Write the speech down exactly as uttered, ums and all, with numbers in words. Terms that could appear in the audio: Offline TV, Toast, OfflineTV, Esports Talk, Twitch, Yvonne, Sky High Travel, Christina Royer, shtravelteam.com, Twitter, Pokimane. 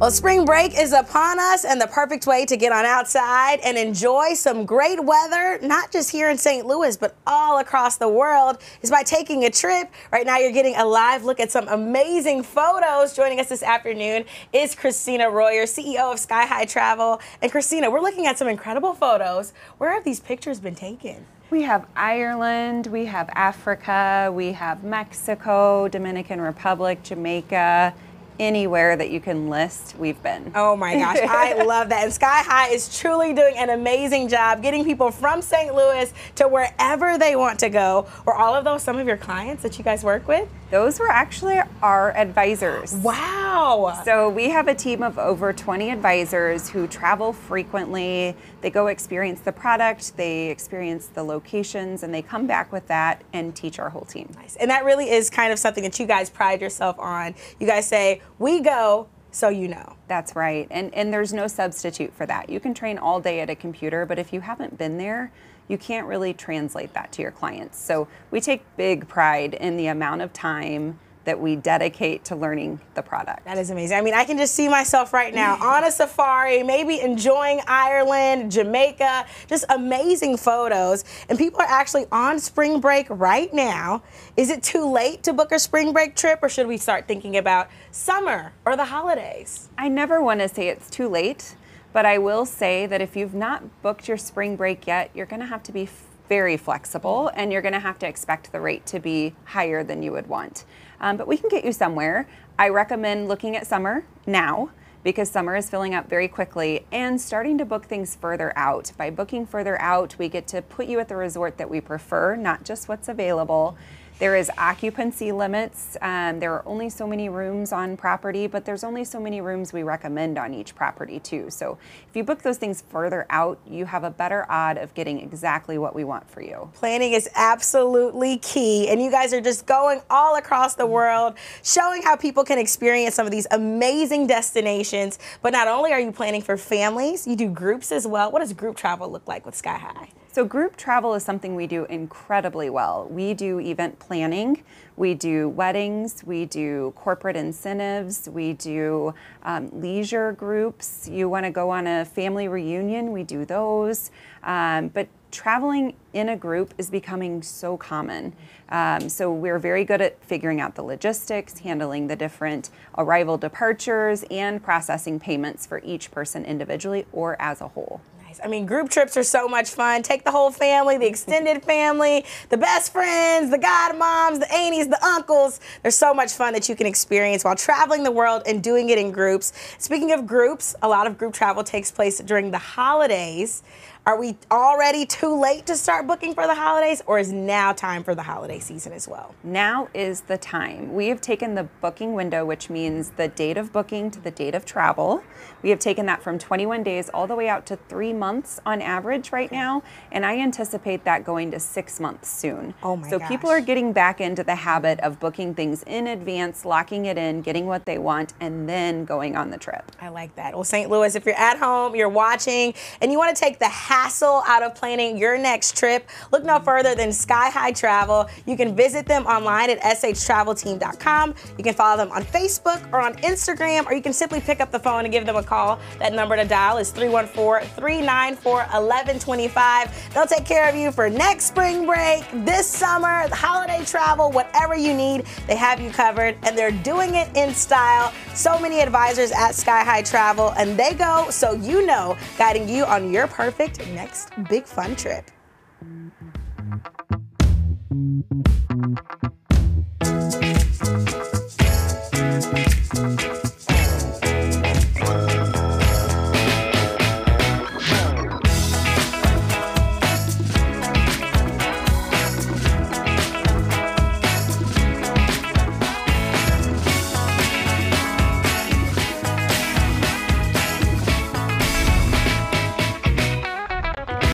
Well, spring break is upon us and the perfect way to get on outside and enjoy some great weather, not just here in Saint Louis, but all across the world, is by taking a trip. Right now, you're getting a live look at some amazing photos. Joining us this afternoon is Christina Royer, C E O of Sky High Travel. And Christina, we're looking at some incredible photos. Where have these pictures been taken? We have Ireland, we have Africa, we have Mexico, Dominican Republic, Jamaica. Anywhere that you can list, we've been. Oh my gosh, I love that. And Sky High is truly doing an amazing job getting people from Saint Louis to wherever they want to go. Were all of those some of your clients that you guys work with? Those were actually our advisors. Wow. So we have a team of over twenty advisors who travel frequently. They go experience the product, they experience the locations, and they come back with that and teach our whole team. Nice. And that really is kind of something that you guys pride yourself on. You guys say, we go, so you know. That's right, and, and there's no substitute for that. You can train all day at a computer, but if you haven't been there, you can't really translate that to your clients. So we take big pride in the amount of time that we dedicate to learning the product. That is amazing. I mean, I can just see myself right now on a safari, maybe enjoying Ireland, Jamaica, just amazing photos. And people are actually on spring break right now. Is it too late to book a spring break trip, or should we start thinking about summer or the holidays? I never want to say it's too late, but I will say that if you've not booked your spring break yet, you're going to have to be very flexible, and you're going to have to expect the rate to be higher than you would want. Um, but we can get you somewhere. I recommend looking at summer now, because summer is filling up very quickly, and starting to book things further out. By booking further out, we get to put you at the resort that we prefer, not just what's available. There is occupancy limits. Um, there are only so many rooms on property, but there's only so many rooms we recommend on each property too. So if you book those things further out, you have a better odds of getting exactly what we want for you. Planning is absolutely key, and you guys are just going all across the world, showing how people can experience some of these amazing destinations. But not only are you planning for families, you do groups as well. What does group travel look like with Sky High? So group travel is something we do incredibly well. We do event planning, we do weddings, we do corporate incentives, we do um, leisure groups. You want to go on a family reunion, we do those. Um, but traveling in a group is becoming so common. Um, so we're very good at figuring out the logistics, handling the different arrival departures, and processing payments for each person individually or as a whole. I mean, group trips are so much fun. Take the whole family, the extended family, the best friends, the godmoms, the aunties, the uncles. There's so much fun that you can experience while traveling the world and doing it in groups. Speaking of groups, a lot of group travel takes place during the holidays. Are we already too late to start booking for the holidays, or is now time for the holiday season as well? Now is the time. We have taken the booking window, which means the date of booking to the date of travel. We have taken that from twenty-one days all the way out to three months on average right now, and I anticipate that going to six months soon. Oh my gosh. So people are getting back into the habit of booking things in advance, locking it in, getting what they want, and then going on the trip. I like that. Well, Saint Louis, if you're at home, you're watching, and you want to take the hassle out of planning your next trip, look no further than Sky High Travel. You can visit them online at sh travel team dot com. You can follow them on Facebook or on Instagram, or you can simply pick up the phone and give them a call. That number to dial is three one four, three nine four, one one two five. They'll take care of you for next spring break, this summer, holiday travel, whatever you need. They have you covered, and they're doing it in style. So many advisors at Sky High Travel, and they go so you know, guiding you on your perfect next big fun trip.